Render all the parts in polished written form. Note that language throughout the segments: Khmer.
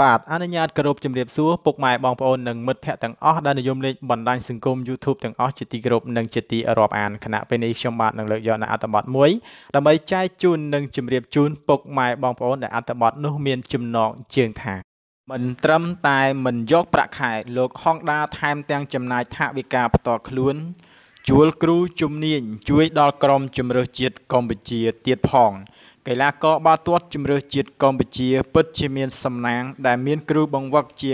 បាទអនុញ្ញាតគោរពជំរាបសួរពុកម៉ែបងប្អូននិងមិត្តភ័ក្តិទាំងអស់ដែលនិយមលេងបណ្ដាញសង្គម YouTube ទាំងអស់ជាទីគោរពនិងជាទីរាប់អានខណៈពេលនេះខ្ញុំបាទនឹងលើកយកនៅអត្ថបទមួយដើម្បីចែកជូននិងជម្រាបជូនពុកម៉ែបងប្អូនដែលអត្ថបត្រនោះមានចំណងជើងថា មិន ត្រឹមតែមិនយកប្រាក់ខែ លោក Honda ថែមទាំងចំណាយថវិកាផ្ទាល់ខ្លួន ជួលគ្រូជំនាញ ជួយដល់ក្រុមជម្រើសជាតិកម្ពុជាទៀតផង កីឡាករបាល់ទាត់ជម្រើសជាតិកម្ពុជាពិតជាមានសំណាងដែលមានគ្រូបង្វឹកជា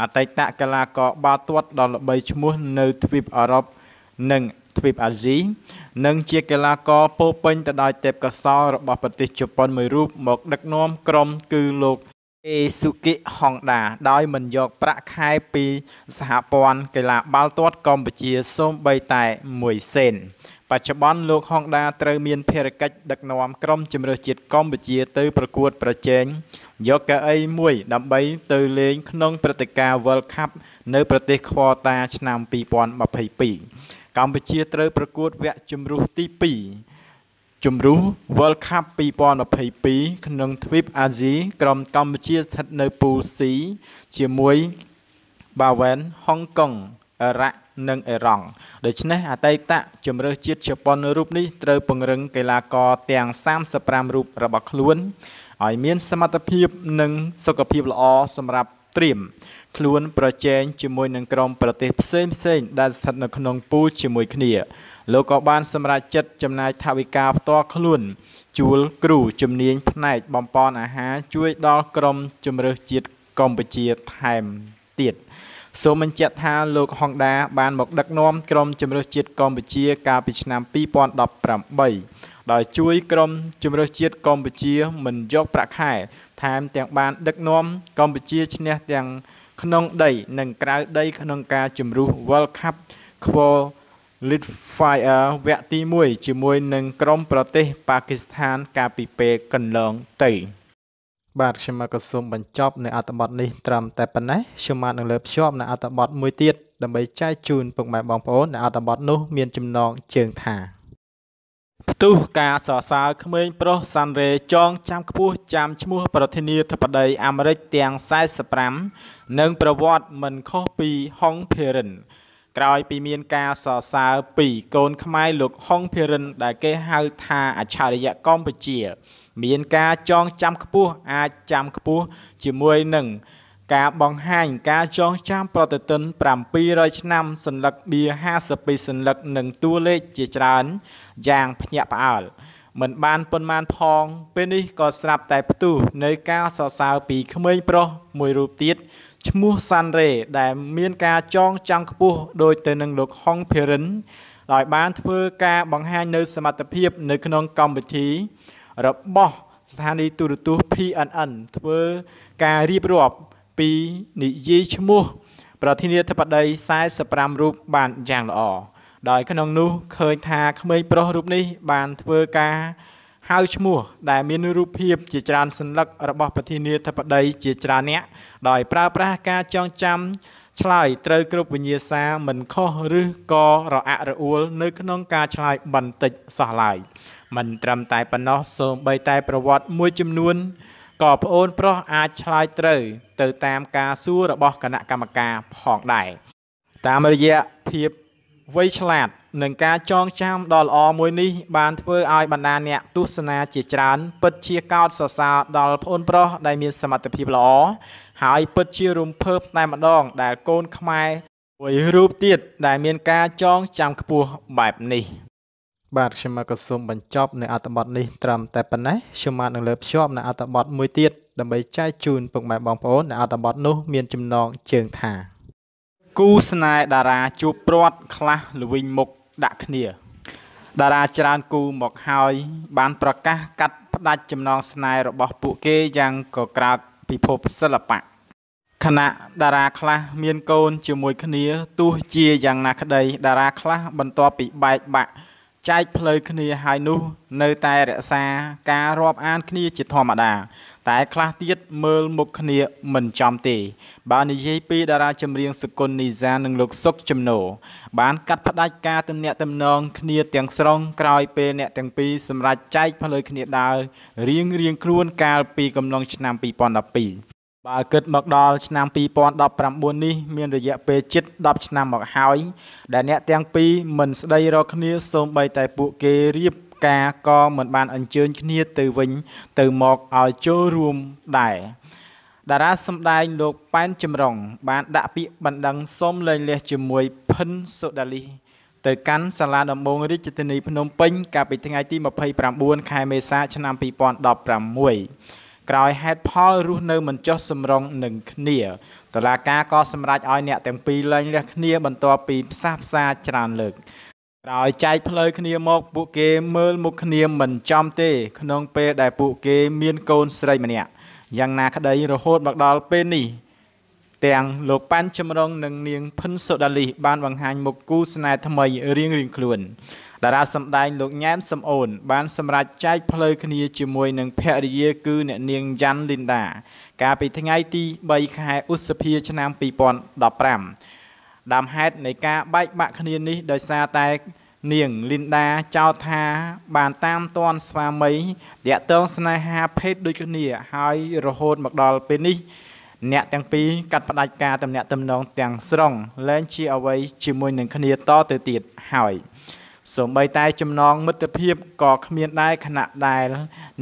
អតីតកីឡាករបាល់ទាត់ដ៏ល្បីឈ្មោះនៅទ្វីបអឺរ៉ុបនិងទ្វីបអាស៊ីនិងជាកីឡាករពោពេញទៅដោយទេពកោសល្យរបស់ប្រទេសជប៉ុនមួយរូបមកដឹកនាំក្រុមគឺលោក អេស៊ូគីហងដាដោយមិនយកប្រាក់ខែពីសហព័ន្ធកីឡាបាល់ទាត់កម្ពុជាសូម្បីតែ1 សេន បច្ចុប្បន្នលោក Honda ត្រូវមានភារកិច្ចដឹកនាំក្រុមជម្រើសជាតិកម្ពុជាទៅប្រកួតប្រជែងយកកៅអីមួយដើម្បីទៅលេងក្នុងព្រឹត្តិការណ៍ World Cup នៅប្រទេសខ្វតាឆ្នាំ 2022 កម្ពុជាត្រូវប្រកួតវគ្គជម្រុះទី 2 ជម្រុះ World Cup 2022 ក្នុងទ្វីបអាស៊ីក្រុមកម្ពុជាស្ថិតនៅពូល C ជាមួយ Bahrain, Hong Kong, Iraq និងអ៊ីរ៉ង់ ដូច្នេះអតីតជម្រើសជាតិជប៉ុនរូបនេះត្រូវពង្រឹងកីឡាករទាំង 35 រូបរបស់ខ្លួនឲ្យមានសមត្ថភាពនិងសុខភាពល្អសម្រាប់ត្រៀមខ្លួនប្រជែងជាមួយនឹងក្រុមប្រទេសផ្សេងៗដែលស្ថិតនៅក្នុងពូលជាមួយគ្នា លោកក៏បានសម្រេចចិត្តចំណាយថវិកាផ្ទាល់ខ្លួនជួលគ្រូជំនាញផ្នែកបំប៉នអាហារជួយដល់ក្រុមជម្រើសជាតិកម្ពុជាថែមទៀតសូមបញ្ជាក់ថាលោក Honda បានមកដឹកនាំក្រុមជម្រើសជាតិកម្ពុជាកាលពីឆ្នាំ 2018 ដោយជួយក្រុមជម្រើសជាតិកម្ពុជាមិនយកប្រាក់ខែថែមទាំងបានដឹកនាំកម្ពុជាឈ្នះទាំងក្នុងដីនិងក្រៅដីក្នុងការជម្រុះ World Cup Qualifier វគ្គទី 1 ជាមួយនឹងក្រុមប្រទេសប៉ាគីស្ថានកាលពីពេលកន្លងទៅបាទខ្ញុំមកសូមបញ្ចប់នៅអត្ថបទនេះត្រឹមតែប៉ុណ្ណេះខ្ញុំមកនឹងលើកភ្ជាប់នៅអត្ថបទមួយទៀតដើម្បីចែកជូនពុកម៉ែបងប្អូននៅអត្ថបទនោះមានចំណងជើងថា ផ្ទុះការសរសើរក្មេងប្រុសសាន់រេចងចាំខ្ពស់ចាំឈ្មោះប្រធានាធិបតីអាមេរិកទាំង 45 និងប្រវត្តិមិនខុសពី Hong Perrin ក្រោយពីមានការសរសើរពីកូនខ្មែរលោក Hong Perrin ដែលគេហៅថាអច្ឆរិយៈកម្ពុជាមានការចងចាំខ្ពស់អាចចាំខ្ពស់ជាមួយនឹងការបង្ហាញការចងចាំប្រតិទិន 700 ឆ្នាំសន្លឹកបៀ 52 សន្លឹកនិងតួលេខជាច្រើនយ៉ាងភ្ញាក់ផ្អើល មិនបានប៉ុន្មានផងពេលនេះក៏ស្រាប់តែផ្ទុះនៅការសរសើរពីក្មេងប្រុសមួយរូបទៀតឈ្មោះសាន់រេដែលមានការចងចាំខ្ពស់ដូចទៅនឹងលោក Hong Perrin ដោយបានធ្វើការបង្ហាញនៅសមត្ថភាពនៅក្នុងកម្មវិធីរបស់ស្ថានីយទូរទស្សន៍ PNN ធ្វើការរៀបរាប់ពីនិយាយឈ្មោះប្រធានាធិបតី 45 រូបបានយ៉ាងល្អ ដោយក្នុងនោះឃើញថាក្មេងប្រុសរូបនេះបានធ្វើការហៅឈ្មោះដែលមានរូបភាពជាច្រើនសន្លឹកររបស់ប្រធានាធិបតីជាច្រើនអ្នកដោយប្រើប្រាស់ការចងចាំឆ្លើយត្រូវគ្រប់វិញ្ញាសាមិនខុសឬក៏រអាក់រអួលនៅក្នុងការឆ្លើយបន្តិចសោះឡើយមិនត្រឹមតែប៉ុណ្ណោះសូម្បីតែប្រវត្តិមួយចំនួនក៏ប្អូនប្រុសអាចឆ្លើយត្រូវទៅតាមការសួររបស់គណៈកម្មការផងដែរតាមរយៈភាព វៃឆ្លាតនឹងការចងចាំដ៏ល្អមួយនេះបានធ្វើឲ្យបណ្ដាអ្នកទស្សនាជាច្រើនពិតជាកោតសរសើរដល់ប្អូនប្រុសដែលមានសមត្ថភាពល្អហើយពិតជារំភើបតែម្ដងដែលកូនខ្មែរមួយរូបទៀតដែលមានការចងចាំខ្ពស់បែបនេះបាទ គូស្នេហ៍តារាជួបព្រាត់ខ្លះល្វីងមុខដាក់គ្នាតារាច្រើនគូមកហើយបានប្រកាសកាត់ផ្ដាច់ចំណងស្នេហ៍របស់ពួកគេយ៉ាងកក្រោកពិភពសិល្បៈខណៈតារាខ្លះមានកូនជាមួយគ្នាទោះជាយ៉ាងណាក្ដីតារាខ្លះបន្តពីបែកបាក់ចែកផ្លូវគ្នាហើយនោះនៅតែរក្សាការរាប់អានគ្នាជាធម្មតា តែខ្លះទៀតមើលមុខគ្នាមិនចំទេបាននិយាយពីតារាចម្រៀងសុគន្ធនីសានិងលោកសុកចំណូបានកាត់ផ្ដាច់ការទំនាក់ទំនងគ្នាទាំងស្រុងក្រោយពេលអ្នកទាំងពីរសម្រេចចែកផ្លូវគ្នាដើររៀងខ្លួនកាលពីកំឡុងឆ្នាំ 2012 Bà kết mọc đo năm pi pon đọc pram buôn ni miền rìa pe chít đọc năm mọc hói để nhẹ tiếng pi mình đây rồi kia xôm bay tại bộ kê riệp ca co mình bàn ăn chơi kia từ vĩnh từ một ở chỗ room đại đã ra xâm đại lục ban chìm rồng bạn đã bị bận đằng xôm lên lệ chìm mùi phân sốt đali từ cán xà lan đồng bông rít trên nền phnom penh cả bị thay tim mà pay pram buôn khai mê sa năm pi pon đọc pram mùi ក្រោយហេតុផលរស់នៅមិនចុះសម្រងនឹងគ្នាតឡាការក៏សម្រេចឲ្យអ្នកទាំងពីរលែងលះគ្នាបន្តពីផ្សះផ្សាច្រើនលើកក្រោយចែកផ្លូវគ្នាមកពួកគេមើលមុខគ្នាមិនចំទេក្នុងពេលដែលពួកគេមាន ដរាសម្ដែងលោកញ៉ែមសំអូនបានសម្រាប់ចែកផ្លូវគ្នាជាមួយនឹងភរិយាគឺអ្នកនាងចាន់លីនដាកាលពីថ្ងៃទី 3 ខែឧសភាឆ្នាំ 2018 សម្ប័យតែចំណងមិត្តភាពក៏គ្មានដែរខណៈដែល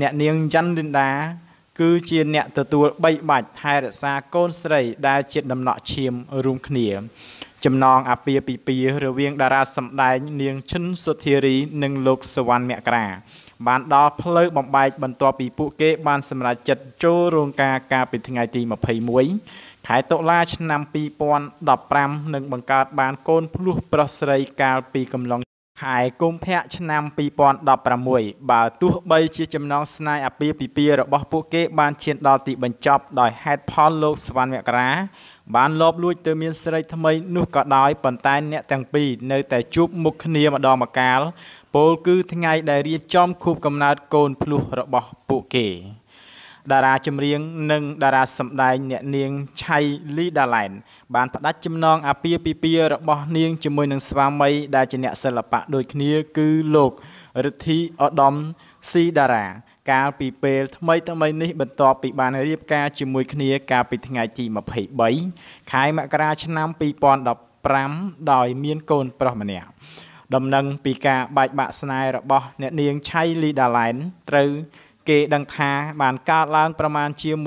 អ្នកនាងច័ន្ទលីនដាគឺជាអ្នកទទួលបីបាច់ថែរក្សាកូនស្រីដែលជាដំណក់ឈាមរួមគ្នាចំណងអាពាហ៍ពិពាហ៍រវាងតារាសម្ដែងនាងឈិនសុធារីនិងលោកសវណ្ណមក្រាបានដល់ផ្លូវបំបែកបន្ទាប់ពីពួកគេបានសម្រេចចិត្តចូលរោងការកាលពីថ្ងៃទី 23 ឆ្នាំ 2015 និងបង្កើត បាន កូនភ្លោះប្រុសស្រី កាលពី កំឡុង ខែ កុម្ភៈ ឆ្នាំ 2016 បើទោះបីជាចំណងស្នេហ៍អាពាហ៍ពិពាហ៍របស់ពួកគេបានឈានដល់ទីបញ្ចប់ដោយហេតុផលលោកសវណ្ណមក្រា បានលបលួចទៅមានស្រីថ្មីនោះក៏ដោយប៉ុន្តែអ្នកទាំងពីរនៅតែជួបមុខគ្នាម្ដងម្កាល ពោលគឺថ្ងៃដែលរៀបចំខួបកំណើតកូនភ្លោះរបស់ពួកគេ តារាចម្រៀងនិងតារាសម្ដែងអ្នកនាងឆៃលីដាឡែនបានផ្ដាច់ចំណងអាពាហ៍ពិពាហ៍របស់នាងជាមួយនឹងស្វាមីដែលជាអ្នកសិល្បៈដូចគ្នាគឺលោករិទ្ធីឧត្តមស៊ីដារាកាលពីពេលថ្មីៗនេះបន្ទាប់ពីបានរៀបការជាមួយគ្នាកាលពីថ្ងៃទី 23 គេដឹងថាបានកើតឡើងប្រមាណជា ចំណែ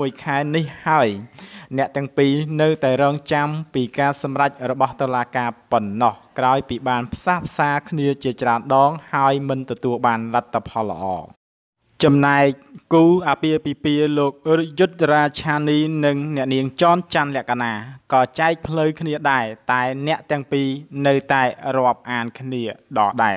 កគូអាពាហ៍ពិពាហ៍លោកយុទ្ធរាឆានីនិងអ្នកនាងច័ន្ទច័ន្ទលក្ខណាក៏ចែកផ្លូវគ្នាដែរតែអ្នកទាំងពីរនៅតែរាប់អានគ្នាដដែល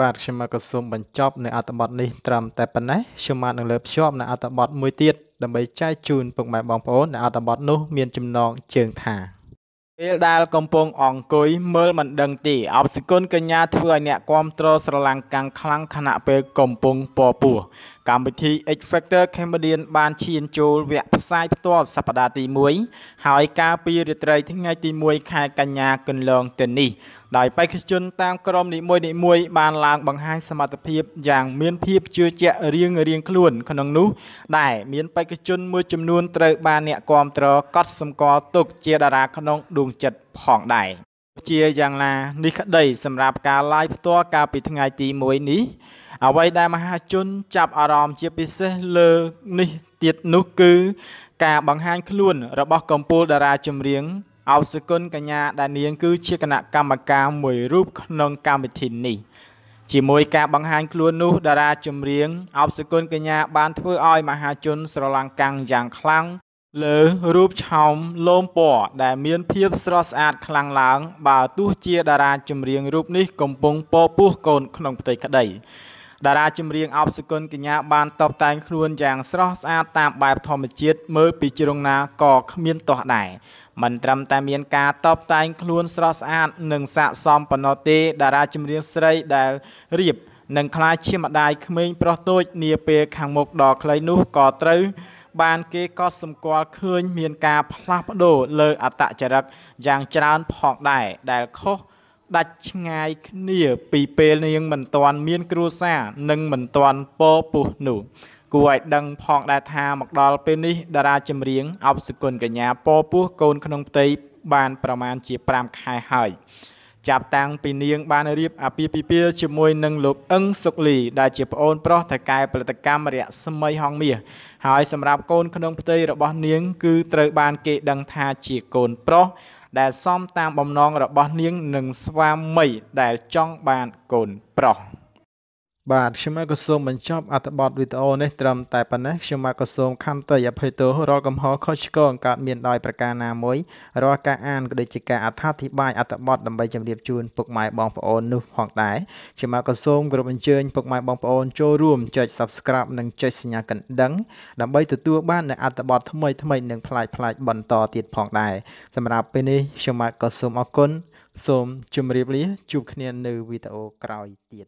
បាទខ្ញុំមកសូមបញ្ចប់នៅអត្ថបទនេះត្រឹមតែប៉ុណ្ណេះខ្ញុំមកនឹងលើកភ្ជាប់នៅអត្ថបទមួយទៀតដើម្បីចែកជូនពុកម៉ែបងប្អូននៅអត្ថបទនោះមានចំណងជើងថា ពេលដែលកំពុងអង្គុយមើលមិនដឹងទី ឱក សុគន្ធកញ្ញាធ្វើឲ្យអ្នកគាំទ្រស្រឡាំងកាំងខ្លាំងខណៈពេលកំពុងពពោះ កម្មវិធី X Factor Comedian បានឈានចូលវគ្គផ្សាយផ្ទាល់សប្តាហ៍ទី 1 ហើយកាលពីរាត្រីថ្ងៃទី 1 ខែកញ្ញាកន្លងទៅនេះ ដោយបេក្ខជនតាមក្រុមនីមួយៗ បានឡើងបង្ហាញសមត្ថភាពយ៉ាងមានភាពជឿជាក់រៀងៗខ្លួន ក្នុងនោះ ផងដែរជាយ៉ាងណានេះក្តីសម្រាប់ការ ឱក សុគន្ធកញ្ញាដែលនាងគឺជាគណៈកម្មការមួយរូបក្នុងកម្មវិធីនេះ ជាមួយការបង្ហាញខ្លួននោះតារាចម្រៀង ឱក សុគន្ធកញ្ញា បានធ្វើឲ្យមហាជនស្រឡាំងកាំងយ៉ាងខ្លាំង លើរូបឆោមលោមពណ៌ដែលមានភាពស្រស់ស្អាតខ្លាំងឡើង បើទោះជាតារាចម្រៀងរូបនេះកំពុងពពោះកូនក្នុងផ្ទៃក្តី តារាចម្រៀងឱក សុគន្ធកញ្ញាបានតបតែងខ្លួនយ៉ាងស្រស់ស្អាតតាមបែបធម្មជាតិមើលពីជ្រុងណាក៏គ្មានទាស់ដែរ មិនត្រឹមតែមានការតបតែងខ្លួនស្រស់ស្អាតនិងស័ក្តិសមប៉ុណ្ណោះទេតារាចម្រៀងស្រីដែលរៀបនឹងក្លាយជាម្ដាយក្មេងប្រុសតូចនាពេលខាងមុខដ៏ខ្លីនោះក៏ត្រូវ បានគេក៏សម្គាល់ឃើញមានការផ្លាស់ប្ដូរលើអត្តចរិតយ៉ាងច្រើនផងដែរដែលខុស ដាច់ឆ្ងាយគ្នាពីពេលនាងមិនទាន់មានគ្រួសារនិងមិនទាន់ពពោះនោះ ដែលសមតាមបំណងរបស់នាងនឹងស្វាមីដែលចង់បានកូនប្រុស បាទខ្ញុំក៏សូមបញ្ចប់អត្ថបទវីដេអូនេះត្រឹមតែប៉ុណ្ណេះខ្ញុំមកសូមខំទៅអភ័យទោសរាល់កំហុសខុសឆ្គងកើតមានដោយប្រការណាមួយរាល់ការអានក៏ដូចជាការអត្ថបទដើម្បីជម្រាបជូនពុកម៉ែបងប្អូននោះផងដែរខ្ញុំមកសូមក្រុមអញ្ជើញពុកម៉ែបងប្អូនចូលរួមចុច Subscribe និងចុចសញ្ញាកណ្ដឹងដើម្បីទទួលបាននូវអត្ថបទថ្មីៗនិងប្លែកៗបន្តទៀតផងដែរសម្រាប់ពេលនេះខ្ញុំមកសូមអរគុណសូមជម្រាបលាជួបគ្នានៅវីដេអូក្រោយទៀត